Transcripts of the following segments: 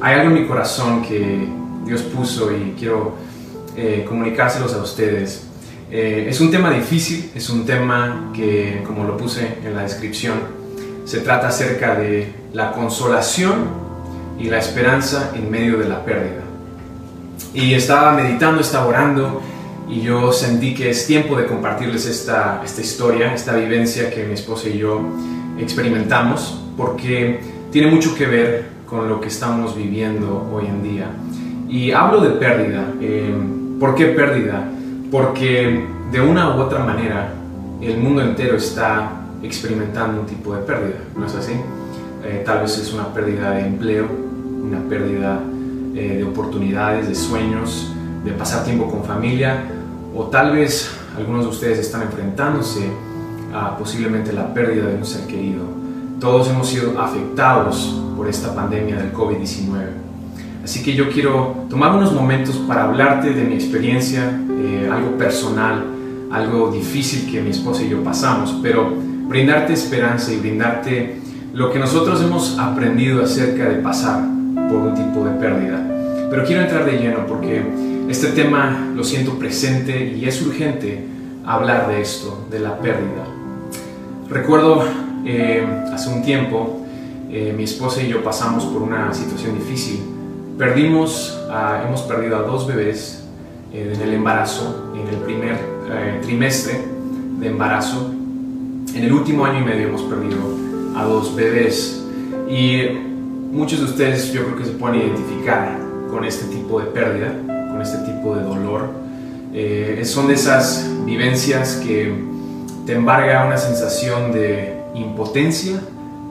hay algo en mi corazón que Dios puso y quiero comunicárselos a ustedes. Es un tema difícil, es un tema que, como lo puse en la descripción, se trata acerca de la consolación y la esperanza en medio de la pérdida. Y estaba meditando, estaba orando, y yo sentí que es tiempo de compartirles esta historia, esta vivencia que mi esposa y yo experimentamos, porque tiene mucho que ver con lo que estamos viviendo hoy en día. Y hablo de pérdida. ¿Por qué pérdida? Porque de una u otra manera el mundo entero está experimentando un tipo de pérdida, ¿no es así? Tal vez es una pérdida de empleo, una pérdida de oportunidades, de sueños, de pasar tiempo con familia, o tal vez algunos de ustedes están enfrentándose a posiblemente la pérdida de un ser querido. Todos hemos sido afectados por esta pandemia del COVID-19. Así que yo quiero tomar unos momentos para hablarte de mi experiencia, algo personal, algo difícil que mi esposa y yo pasamos, pero brindarte esperanza y brindarte lo que nosotros hemos aprendido acerca de pasar por un tipo de pérdida. Pero quiero entrar de lleno porque este tema lo siento presente y es urgente hablar de esto, de la pérdida. Recuerdo hace un tiempo mi esposa y yo pasamos por una situación difícil. Hemos perdido a dos bebés en el embarazo, en el primer trimestre de embarazo. En el último año y medio hemos perdido a dos bebés, y muchos de ustedes yo creo que se pueden identificar con este tipo de pérdida, con este tipo de dolor. Son de esas vivencias que te embarga una sensación de impotencia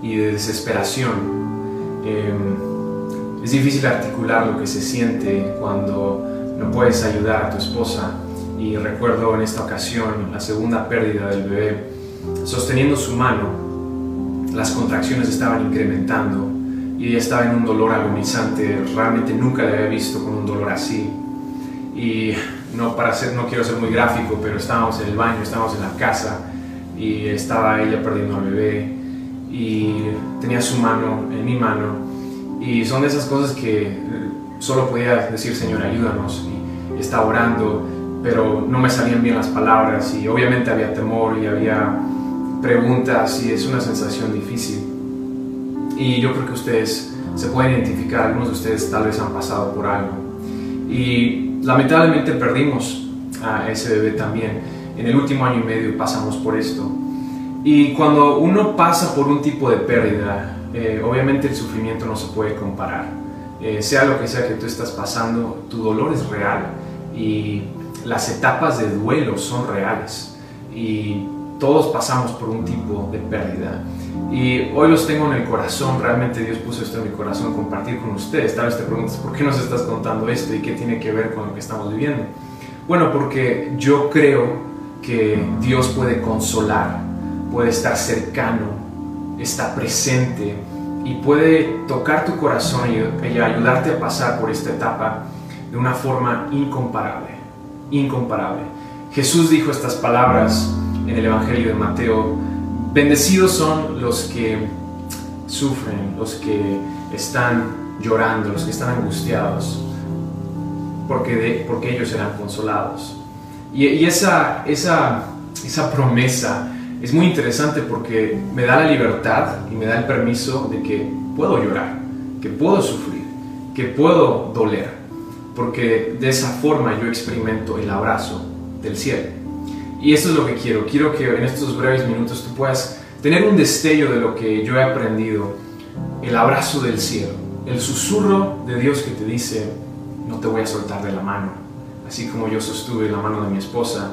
y de desesperación. Es difícil articular lo que se siente cuando no puedes ayudar a tu esposa, y recuerdo en esta ocasión la segunda pérdida del bebé. Sosteniendo su mano, las contracciones estaban incrementando y ella estaba en un dolor agonizante. Realmente nunca la había visto con un dolor así. Y no quiero ser muy gráfico, pero estábamos en el baño, estábamos en la casa, y estaba ella perdiendo al bebé y tenía su mano en mi mano, y son de esas cosas que solo podía decir: Señor, ayúdanos. Y estaba orando, pero no me salían bien las palabras, y obviamente había temor y había preguntas, y es una sensación difícil. Y yo creo que ustedes se pueden identificar, algunos de ustedes tal vez han pasado por algo. Y lamentablemente perdimos a ese bebé también. En el último año y medio pasamos por esto. Y cuando uno pasa por un tipo de pérdida, obviamente el sufrimiento no se puede comparar. Sea lo que sea que tú estás pasando, tu dolor es real, y las etapas de duelo son reales. Y todos pasamos por un tipo de pérdida, y hoy los tengo en el corazón. Realmente Dios puso esto en mi corazón, compartir con ustedes. Tal vez te preguntes: ¿por qué nos estás contando esto y qué tiene que ver con lo que estamos viviendo? Bueno, porque yo creo que Dios puede consolar, puede estar cercano, está presente y puede tocar tu corazón y ayudarte a pasar por esta etapa de una forma incomparable, incomparable. Jesús dijo estas palabras en el Evangelio de Mateo: bendecidos son los que sufren, los que están llorando, los que están angustiados, porque ellos serán consolados. Y esa promesa es muy interesante, porque me da la libertad y me da el permiso de que puedo llorar, que puedo sufrir, que puedo doler, porque de esa forma yo experimento el abrazo del cielo. Y esto es lo que quiero que en estos breves minutos tú puedas tener un destello de lo que yo he aprendido: el abrazo del cielo, el susurro de Dios que te dice: no te voy a soltar de la mano. Así como yo sostuve la mano de mi esposa,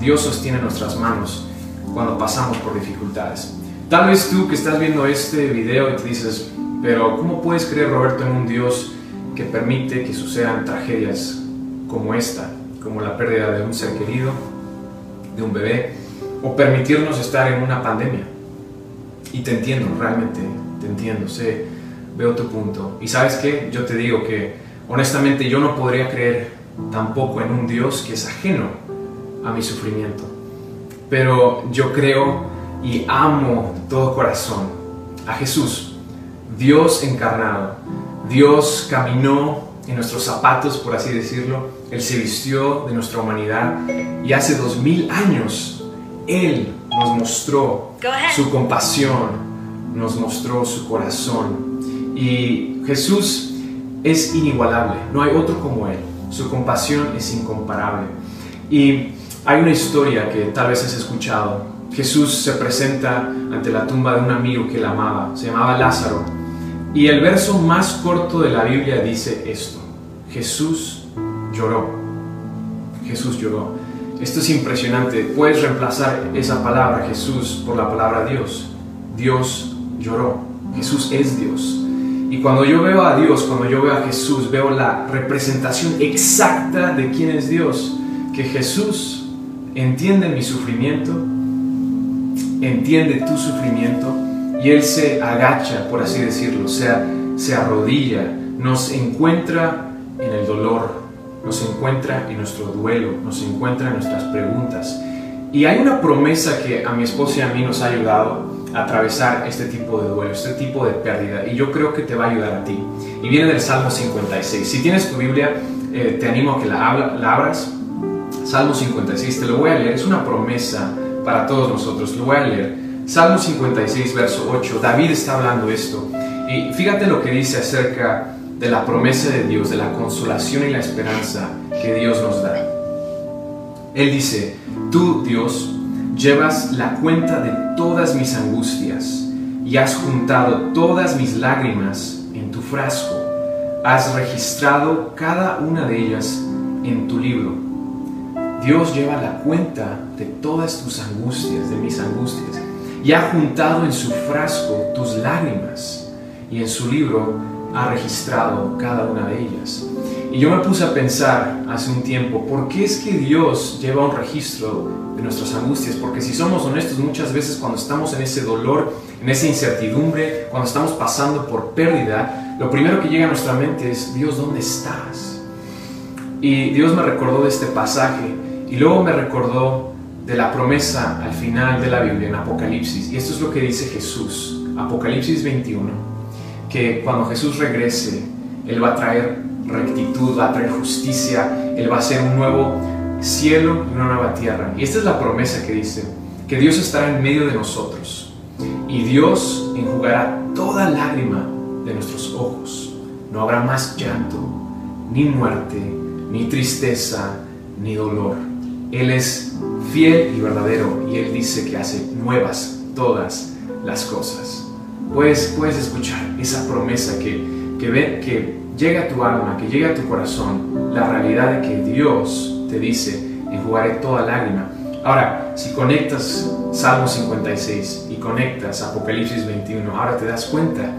Dios sostiene nuestras manos cuando pasamos por dificultades. Tal vez tú que estás viendo este video y te dices: pero ¿cómo puedes creer, Roberto, en un Dios que permite que sucedan tragedias como esta, como la pérdida de un ser querido, de un bebé, o permitirnos estar en una pandemia? Y te entiendo, realmente te entiendo, veo tu punto. Y ¿sabes qué? Yo te digo que honestamente yo no podría creer tampoco en un Dios que es ajeno a mi sufrimiento, pero yo creo y amo de todo corazón a Jesús, Dios encarnado, Dios caminó en nuestros zapatos, por así decirlo. Él se vistió de nuestra humanidad y hace 2000 años Él nos mostró su compasión, nos mostró su corazón. Y Jesús es inigualable, no hay otro como Él. Su compasión es incomparable. Y hay una historia que tal vez has escuchado. Jesús se presenta ante la tumba de un amigo que él amaba, se llamaba Lázaro. Y el verso más corto de la Biblia dice esto: Jesús lloró. Jesús lloró. Esto es impresionante. Puedes reemplazar esa palabra Jesús por la palabra Dios. Dios lloró. Jesús es Dios. Y cuando yo veo a Dios, cuando yo veo a Jesús, veo la representación exacta de quién es Dios. Que Jesús entiende mi sufrimiento, entiende tu sufrimiento, y Él se agacha, por así decirlo, o sea, se arrodilla, nos encuentra en el dolor, nos encuentra en nuestro duelo, nos encuentra en nuestras preguntas. Y hay una promesa que a mi esposa y a mí nos ha ayudado a atravesar este tipo de duelo, este tipo de pérdida, y yo creo que te va a ayudar a ti. Y viene del Salmo 56. Si tienes tu Biblia, te animo a que la abras. Salmo 56, te lo voy a leer, es una promesa para todos nosotros, lo voy a leer. Salmo 56, verso 8, David está hablando esto. Y fíjate lo que dice acerca de la promesa de Dios, de la consolación y la esperanza que Dios nos da. Él dice: tú, Dios, llevas la cuenta de todas mis angustias y has juntado todas mis lágrimas en tu frasco. Has registrado cada una de ellas en tu libro. Dios lleva la cuenta de todas tus angustias, de mis angustias, y ha juntado en su frasco tus lágrimas y en su libro ha registrado cada una de ellas. Y yo me puse a pensar hace un tiempo, ¿por qué es que Dios lleva un registro de nuestras angustias? Porque si somos honestos, muchas veces cuando estamos en ese dolor, en esa incertidumbre, cuando estamos pasando por pérdida, lo primero que llega a nuestra mente es: Dios, ¿dónde estás? Y Dios me recordó de este pasaje, y luego me recordó de la promesa al final de la Biblia, en Apocalipsis. Y esto es lo que dice Jesús, Apocalipsis 21, que cuando Jesús regrese, Él va a traer rectitud, va a traer justicia, Él va a hacer un nuevo cielo y una nueva tierra. Y esta es la promesa que dice, que Dios estará en medio de nosotros, y Dios enjugará toda lágrima de nuestros ojos. No habrá más llanto, ni muerte, ni tristeza, ni dolor. Él es fiel y verdadero, y Él dice que hace nuevas todas las cosas. Puedes escuchar esa promesa que llega a tu alma, que llega a tu corazón, la realidad de que Dios te dice: enjugaré toda lágrima. Ahora, si conectas Salmo 56 y conectas Apocalipsis 21, ahora te das cuenta,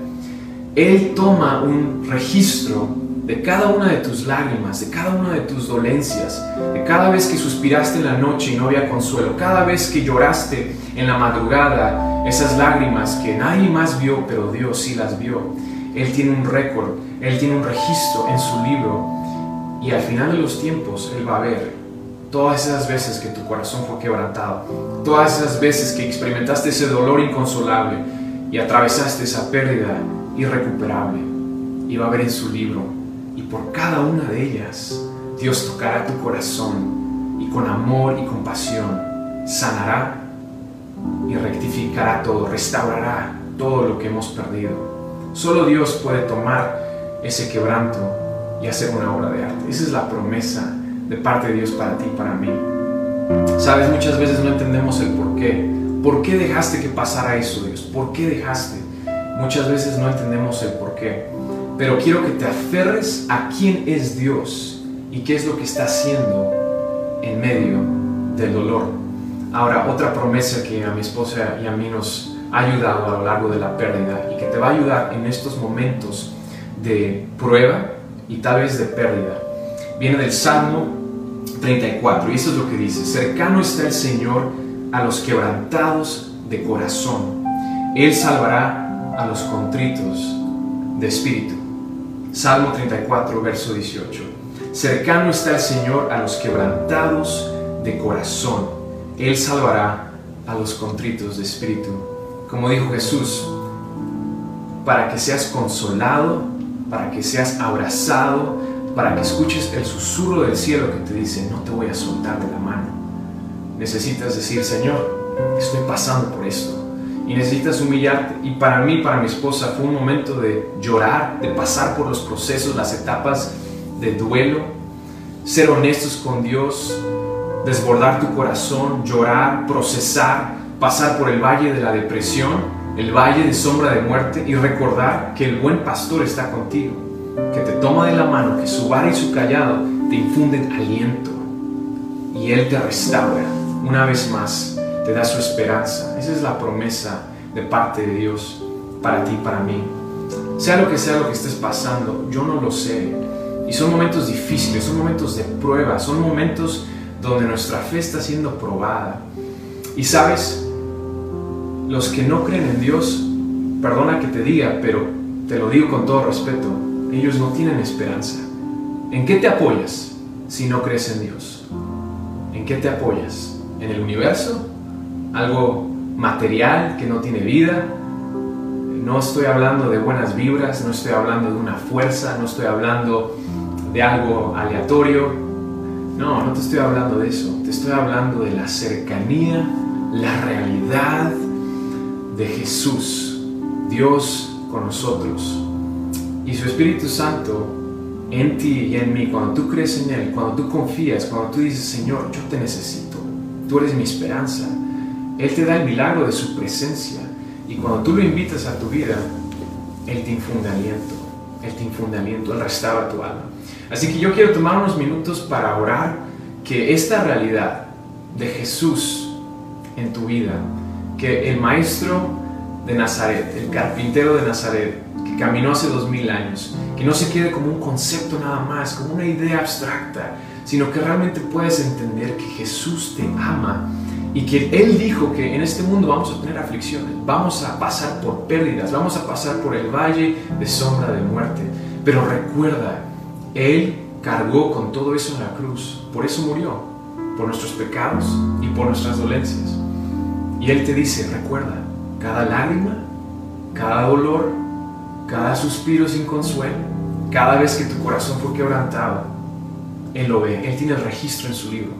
Él toma un registro de cada una de tus lágrimas, de cada una de tus dolencias, de cada vez que suspiraste en la noche y no había consuelo, cada vez que lloraste en la madrugada, esas lágrimas que nadie más vio, pero Dios sí las vio. Él tiene un récord, Él tiene un registro en su libro, y al final de los tiempos Él va a ver todas esas veces que tu corazón fue quebrantado, todas esas veces que experimentaste ese dolor inconsolable y atravesaste esa pérdida irrecuperable, y va a ver en su libro. Y por cada una de ellas, Dios tocará tu corazón, y con amor y compasión sanará y rectificará todo, restaurará todo lo que hemos perdido. Solo Dios puede tomar ese quebranto y hacer una obra de arte. Esa es la promesa de parte de Dios para ti y para mí. Sabes, muchas veces no entendemos el por qué. ¿Por qué dejaste que pasara eso, Dios? ¿Por qué dejaste? Muchas veces no entendemos el por qué. Pero quiero que te aferres a quién es Dios y qué es lo que está haciendo en medio del dolor. Ahora, otra promesa que a mi esposa y a mí nos ha ayudado a lo largo de la pérdida, y que te va a ayudar en estos momentos de prueba y tal vez de pérdida, viene del Salmo 34, y eso es lo que dice: cercano está el Señor a los quebrantados de corazón. Él salvará a los contritos de espíritu. Salmo 34, verso 18. Cercano está el Señor a los quebrantados de corazón. Él salvará a los contritos de espíritu. Como dijo Jesús, para que seas consolado para que seas abrazado, para que escuches el susurro del cielo que te dice: no te voy a soltar de la mano. Necesitas decir: Señor, estoy pasando por esto. Y necesitas humillarte. Y para mí, para mi esposa, fue un momento de llorar, de pasar por los procesos, las etapas de duelo, ser honestos con Dios, desbordar tu corazón, llorar, procesar, pasar por el valle de la depresión, el valle de sombra de muerte, y recordar que el buen pastor está contigo, que te toma de la mano, que su vara y su callado te infunden aliento y Él te restaura. Una vez más te da su esperanza. Esa es la promesa de parte de Dios para ti y para mí. Sea lo que estés pasando, yo no lo sé, y son momentos difíciles, son momentos de prueba, son momentos donde nuestra fe está siendo probada. Y sabes, los que no creen en Dios, perdona que te diga, pero te lo digo con todo respeto, ellos no tienen esperanza. ¿En qué te apoyas si no crees en Dios? ¿En qué te apoyas? ¿En el universo? ¿Algo material que no tiene vida? No estoy hablando de buenas vibras, no estoy hablando de una fuerza, no estoy hablando de algo aleatorio. No, no te estoy hablando de eso. Te estoy hablando de la cercanía, la realidad de Jesús, Dios con nosotros, y su Espíritu Santo en ti y en mí. Cuando tú crees en Él, cuando tú confías, cuando tú dices: Señor, yo te necesito, tú eres mi esperanza, Él te da el milagro de su presencia. Y cuando tú lo invitas a tu vida, Él te infunde aliento, Él te infunde aliento, Él restaura tu alma. Así que yo quiero tomar unos minutos para orar que esta realidad de Jesús en tu vida, que el maestro de Nazaret, el carpintero de Nazaret, que caminó hace 2000 años, que no se quede como un concepto nada más, como una idea abstracta, sino que realmente puedes entender que Jesús te ama y que Él dijo que en este mundo vamos a tener aflicciones, vamos a pasar por pérdidas, vamos a pasar por el valle de sombra de muerte. Pero recuerda, Él cargó con todo eso en la cruz, por eso murió, por nuestros pecados y por nuestras dolencias. Y Él te dice: recuerda, cada lágrima, cada dolor, cada suspiro sin consuelo, cada vez que tu corazón fue quebrantado, Él lo ve, Él tiene el registro en su libro.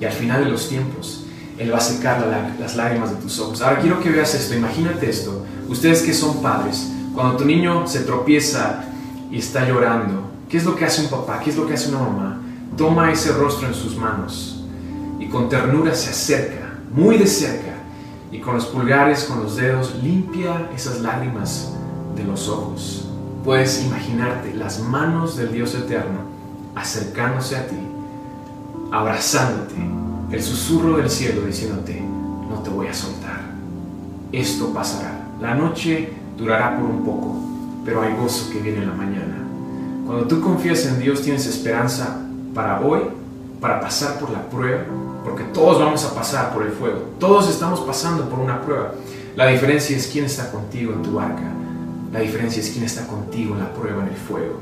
Y al final de los tiempos, Él va a secar las lágrimas de tus ojos. Ahora quiero que veas esto, imagínate esto. Ustedes que son padres, cuando tu niño se tropieza y está llorando, ¿qué es lo que hace un papá? ¿Qué es lo que hace una mamá? Toma ese rostro en sus manos y con ternura se acerca, muy de cerca, y con los pulgares, con los dedos, limpia esas lágrimas de los ojos. Puedes imaginarte las manos del Dios eterno acercándose a ti, abrazándote, el susurro del cielo diciéndote: no te voy a soltar, esto pasará. La noche durará por un poco, pero hay gozo que viene en la mañana. Cuando tú confías en Dios, tienes esperanza para hoy, para pasar por la prueba, porque todos vamos a pasar por el fuego, todos estamos pasando por una prueba. La diferencia es quién está contigo en tu barca, la diferencia es quién está contigo en la prueba, en el fuego.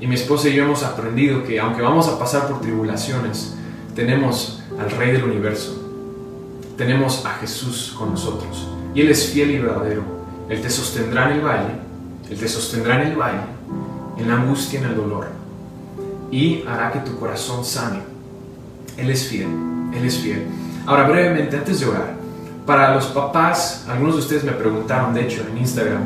Y mi esposa y yo hemos aprendido que aunque vamos a pasar por tribulaciones, tenemos al Rey del Universo, tenemos a Jesús con nosotros, y Él es fiel y verdadero. Él te sostendrá en el valle, Él te sostendrá en el valle, en la angustia, en el dolor, y hará que tu corazón sane. Él es fiel, Él es fiel. Ahora, brevemente, antes de orar, para los papás, algunos de ustedes me preguntaron, de hecho, en Instagram,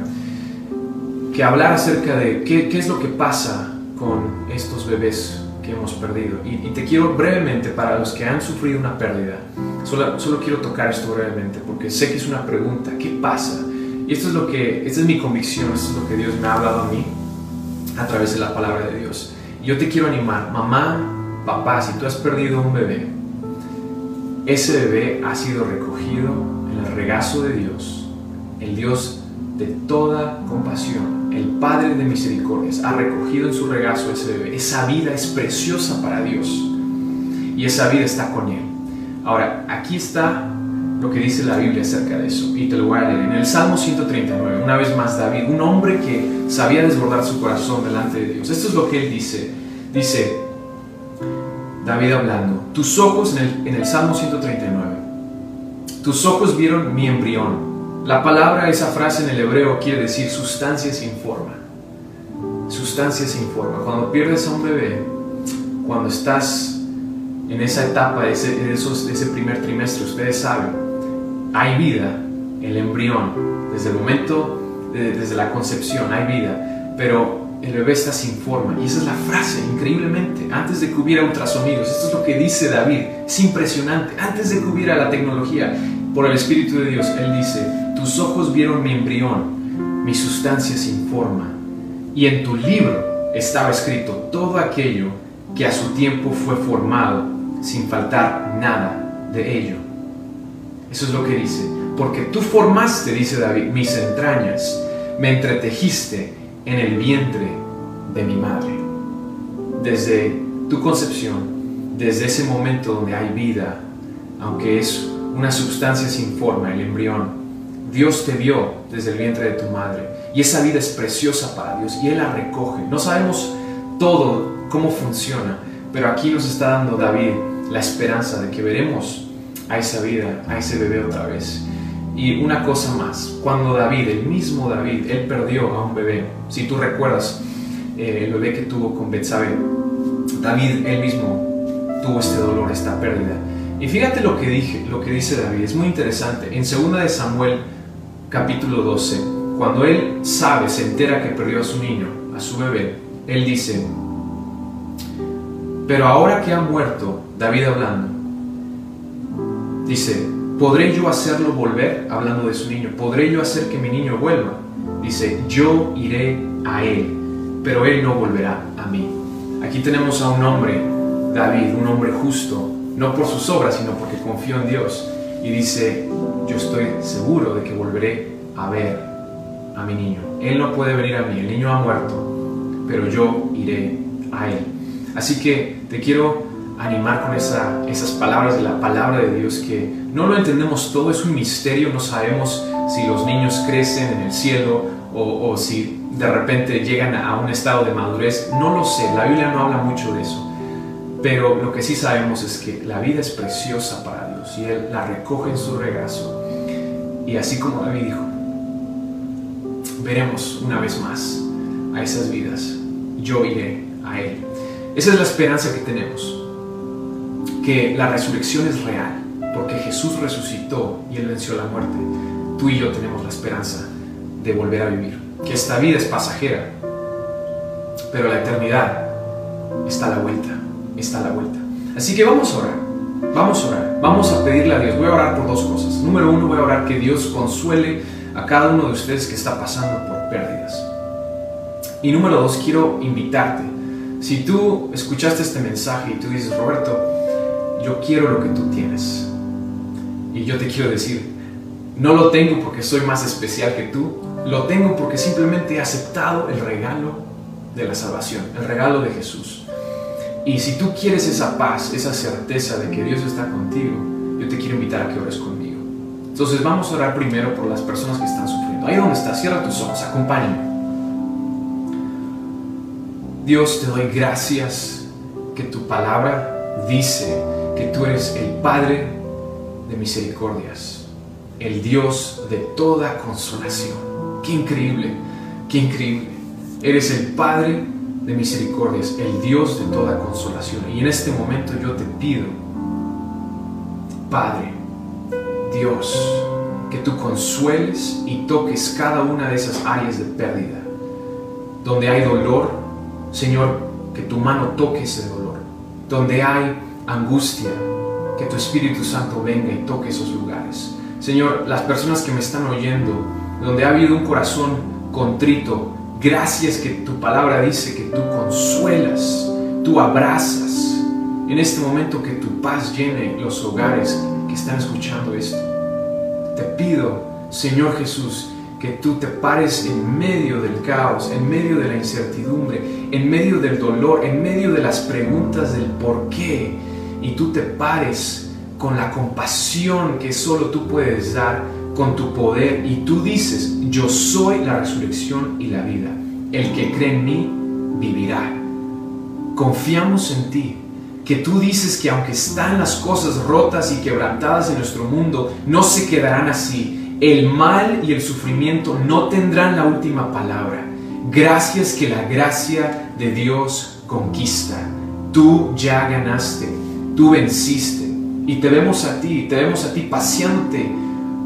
que hablar acerca de qué es lo que pasa con estos bebés que hemos perdido. Y te quiero brevemente, para los que han sufrido una pérdida, solo quiero tocar esto brevemente, porque sé que es una pregunta: ¿qué pasa? Y esta es mi convicción, esto es lo que Dios me ha hablado a mí a través de la palabra de Dios. Yo te quiero animar, mamá, papá, si tú has perdido un bebé, ese bebé ha sido recogido en el regazo de Dios, el Dios de toda compasión, el Padre de misericordias, ha recogido en su regazo ese bebé. Esa vida es preciosa para Dios y esa vida está con Él. Ahora, aquí está lo que dice la Biblia acerca de eso, y te lo voy a leer en el Salmo 139, una vez más David, un hombre que sabía desbordar su corazón delante de Dios. Esto es lo que él dice, dice David hablando: tus ojos, en el Salmo 139, tus ojos vieron mi embrión. La palabra, esa frase en el hebreo, quiere decir sustancia sin forma. sustancia sin forma. Cuando pierdes a un bebé, cuando estás en esa etapa, ese primer trimestre, ustedes saben, hay vida, el embrión, desde el momento, desde la concepción hay vida, pero el bebé está sin forma. Y esa es la frase, increíblemente, antes de que hubiera ultrasonidos, esto es lo que dice David, es impresionante, antes de que hubiera la tecnología, por el Espíritu de Dios, él dice, tus ojos vieron mi embrión, mi sustancia sin forma, y en tu libro estaba escrito todo aquello que a su tiempo fue formado, sin faltar nada de ello. Eso es lo que dice, porque tú formaste, dice David, mis entrañas, me entretejiste en el vientre de mi madre. Desde tu concepción, desde ese momento donde hay vida, aunque es una sustancia sin forma, el embrión, Dios te vio desde el vientre de tu madre, y esa vida es preciosa para Dios, y Él la recoge. No sabemos todo cómo funciona, pero aquí nos está dando David la esperanza de que veremos a esa vida, a ese bebé otra vez. Y una cosa más, cuando David, el mismo David, él perdió a un bebé. Si tú recuerdas el bebé que tuvo con Betsabé, David él mismo tuvo este dolor, esta pérdida. Y fíjate lo que dice David, es muy interesante. En 2 Samuel capítulo 12, cuando él sabe, se entera que perdió a su niño, a su bebé, él dice: pero ahora que ha muerto, David hablando, dice, ¿podré yo hacerlo volver? Hablando de su niño, ¿podré yo hacer que mi niño vuelva? Dice, yo iré a él, pero él no volverá a mí. Aquí tenemos a un hombre, David, un hombre justo, no por sus obras, sino porque confió en Dios. Y dice, yo estoy seguro de que volveré a ver a mi niño. Él no puede venir a mí, el niño ha muerto, pero yo iré a él. Así que te quiero animar con esas palabras de la palabra de Dios, que no lo entendemos todo, es un misterio, no sabemos si los niños crecen en el cielo o si de repente llegan a un estado de madurez, no lo sé, la Biblia no habla mucho de eso, pero lo que sí sabemos es que la vida es preciosa para Dios y Él la recoge en su regazo. Y así como David dijo, veremos una vez más a esas vidas, yo iré a Él. Esa es la esperanza que tenemos, que la resurrección es real, porque Jesús resucitó y Él venció la muerte. Tú y yo tenemos la esperanza de volver a vivir, que esta vida es pasajera, pero la eternidad está a la vuelta, está a la vuelta. Así que vamos a orar, vamos a orar, vamos a pedirle a Dios. Voy a orar por dos cosas. Número uno, voy a orar que Dios consuele a cada uno de ustedes que está pasando por pérdidas. Y número dos, quiero invitarte. Si tú escuchaste este mensaje y tú dices, Roberto, yo quiero lo que tú tienes, y yo te quiero decir, no lo tengo porque soy más especial que tú, lo tengo porque simplemente he aceptado el regalo de la salvación, el regalo de Jesús. Y si tú quieres esa paz, esa certeza de que Dios está contigo, yo te quiero invitar a que ores conmigo. Entonces vamos a orar primero por las personas que están sufriendo. Ahí donde estás, cierra tus ojos, acompáñame. Dios, te doy gracias que tu palabra dice que tú eres el Padre de misericordias, el Dios de toda consolación. ¡Qué increíble! ¡Qué increíble! Eres el Padre de misericordias, el Dios de toda consolación. Y en este momento yo te pido, Padre, Dios, que tú consueles y toques cada una de esas áreas de pérdida. Donde hay dolor, Señor, que tu mano toque ese dolor. Donde hay angustia, que tu Espíritu Santo venga y toque esos lugares. Señor, las personas que me están oyendo, donde ha habido un corazón contrito, gracias que tu palabra dice que tú consuelas, tú abrazas. En este momento que tu paz llene los hogares que están escuchando esto. Te pido, Señor Jesús, que tú te pares en medio del caos, en medio de la incertidumbre, en medio del dolor, en medio de las preguntas del por qué. Y tú te pares con la compasión que solo tú puedes dar, con tu poder. Y tú dices, yo soy la resurrección y la vida. El que cree en mí, vivirá. Confiamos en ti, que tú dices que aunque están las cosas rotas y quebrantadas en nuestro mundo, no se quedarán así. El mal y el sufrimiento no tendrán la última palabra. Gracias que la gracia de Dios conquista. Tú ya ganaste, tú venciste. Y te vemos a ti paseándote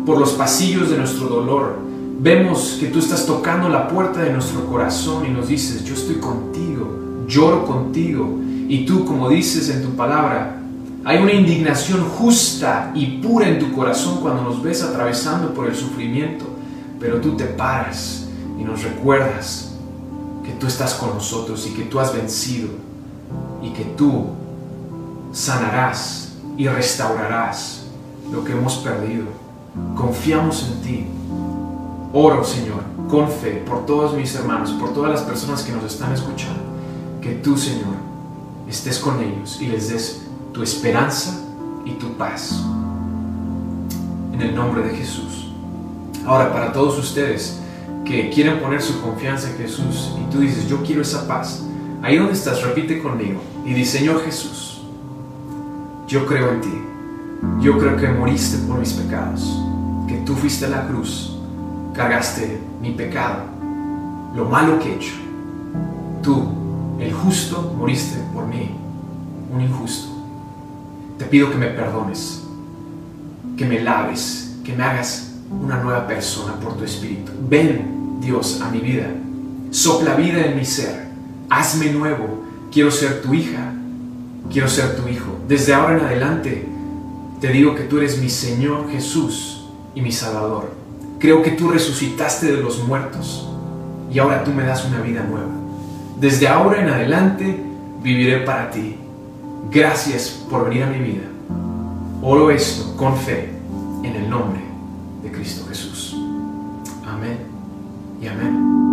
por los pasillos de nuestro dolor. Vemos que tú estás tocando la puerta de nuestro corazón y nos dices, yo estoy contigo, lloro contigo. Y tú, como dices en tu palabra, hay una indignación justa y pura en tu corazón cuando nos ves atravesando por el sufrimiento. Pero tú te paras y nos recuerdas que tú estás con nosotros y que tú has vencido y que tú sanarás y restaurarás lo que hemos perdido. Confiamos en ti. Oro, Señor, con fe por todos mis hermanos, por todas las personas que nos están escuchando, que tú, Señor, estés con ellos y les des tu esperanza y tu paz. En el nombre de Jesús. Ahora, para todos ustedes que quieren poner su confianza en Jesús y tú dices, yo quiero esa paz, ahí donde estás, repite conmigo y di, Señor Jesús, yo creo en ti. Yo creo que moriste por mis pecados, que tú fuiste a la cruz, cargaste mi pecado, lo malo que he hecho. Tú, el justo, moriste por mí, un injusto. Te pido que me perdones, que me laves, que me hagas una nueva persona por tu Espíritu. Ven, Dios, a mi vida. Sopla vida en mi ser. Hazme nuevo. Quiero ser tu hija. Quiero ser tu hijo. Desde ahora en adelante te digo que tú eres mi Señor Jesús y mi Salvador. Creo que tú resucitaste de los muertos y ahora tú me das una vida nueva. Desde ahora en adelante viviré para ti. Gracias por venir a mi vida. Oro esto con fe en el nombre de Cristo Jesús. Amén y amén.